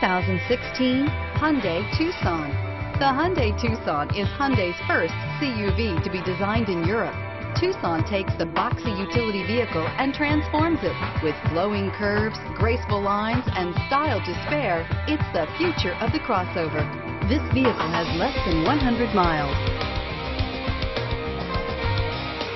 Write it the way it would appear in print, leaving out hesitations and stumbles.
2016 Hyundai Tucson. The Hyundai Tucson is Hyundai's first CUV to be designed in Europe. Tucson takes the boxy utility vehicle and transforms it. With flowing curves, graceful lines, and style to spare, it's the future of the crossover. This vehicle has less than 100 miles.